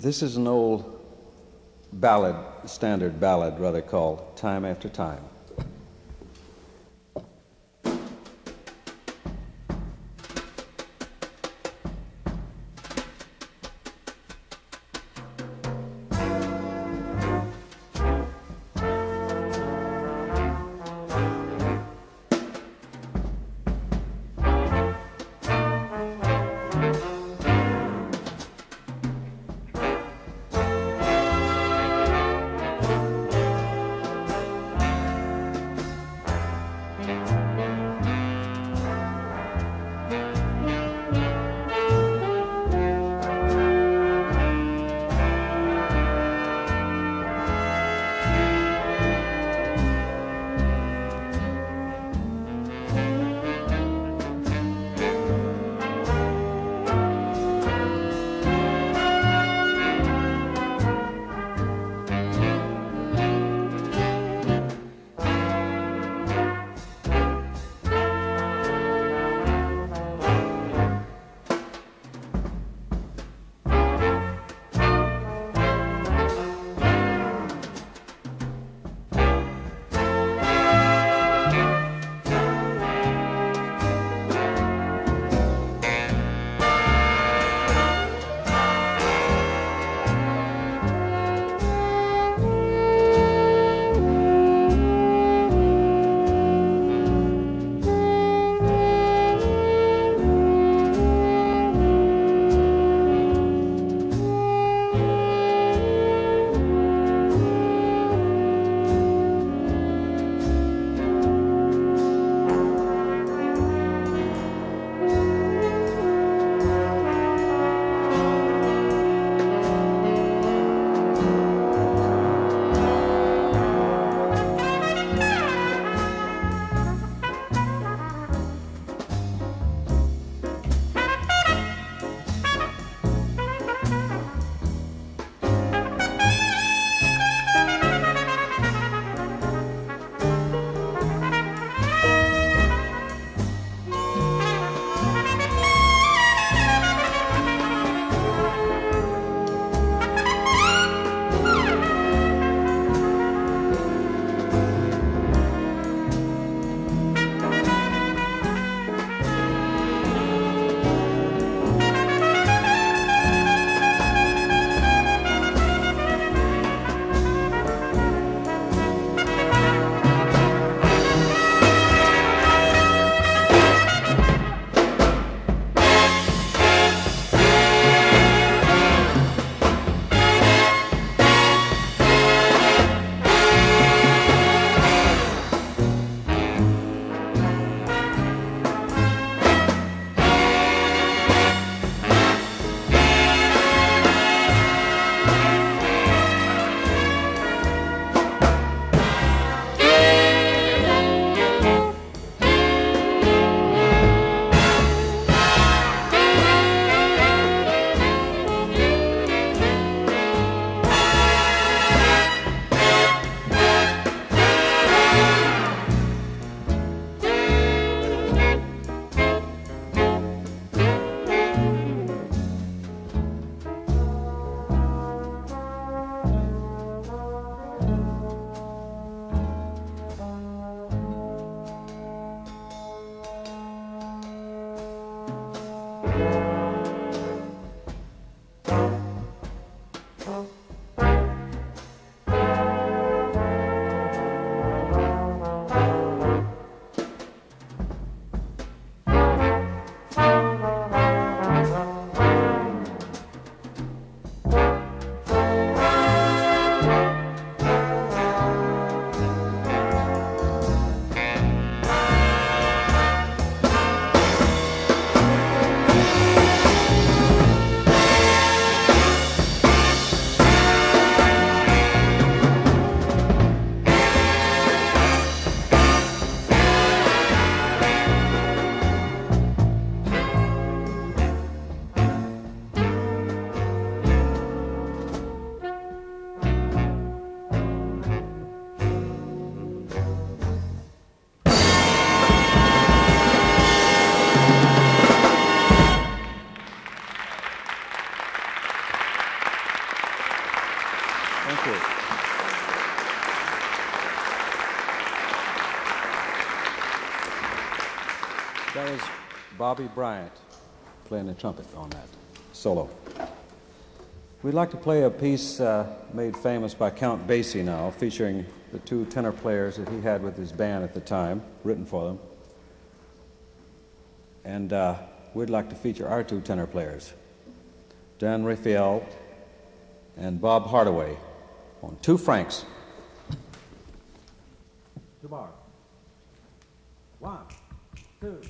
This is an old ballad, standard ballad rather, called Time After Time. Thank you. That was Bobby Bryant playing the trumpet on that solo. We'd like to play a piece made famous by Count Basie now, featuring the two tenor players that he had with his band at the time, written for them. And we'd like to feature our two tenor players, Don Rafael and Bob Hardaway, on two francs. Tomorrow. 1, 2.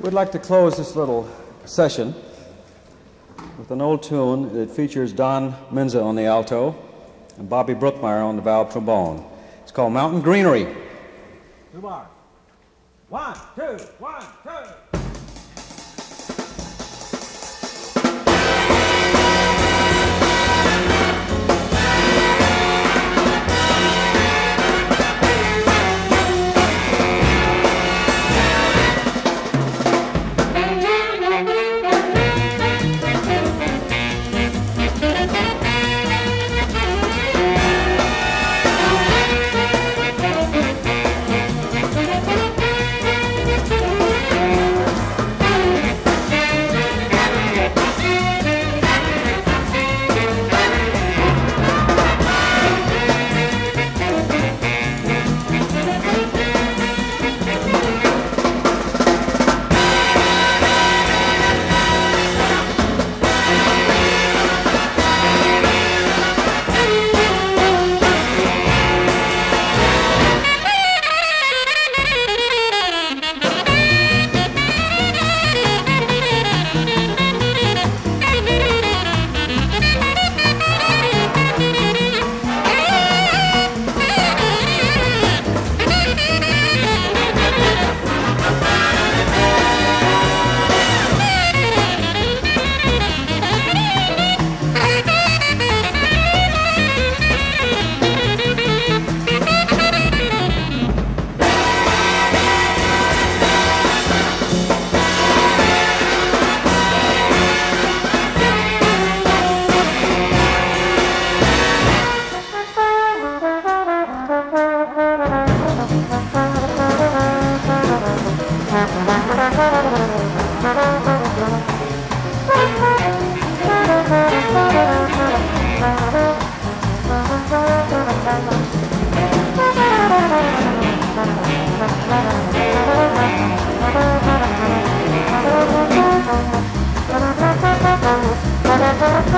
We'd like to close this little session with an old tune that features Don Menza on the alto and Bobby Brookmeyer on the valve trombone. It's called Mountain Greenery. Two bars. One,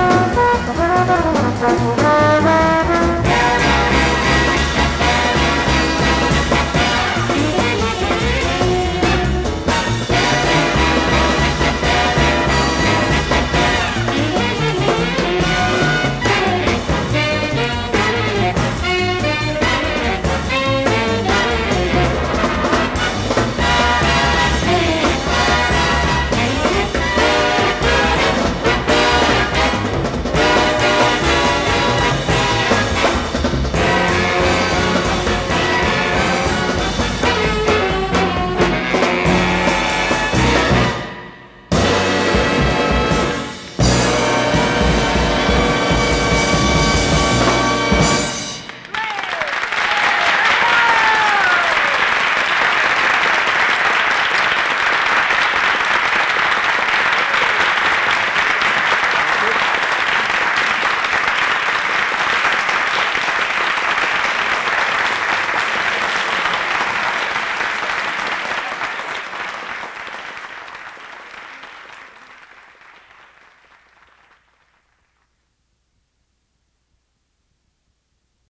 two, one, two.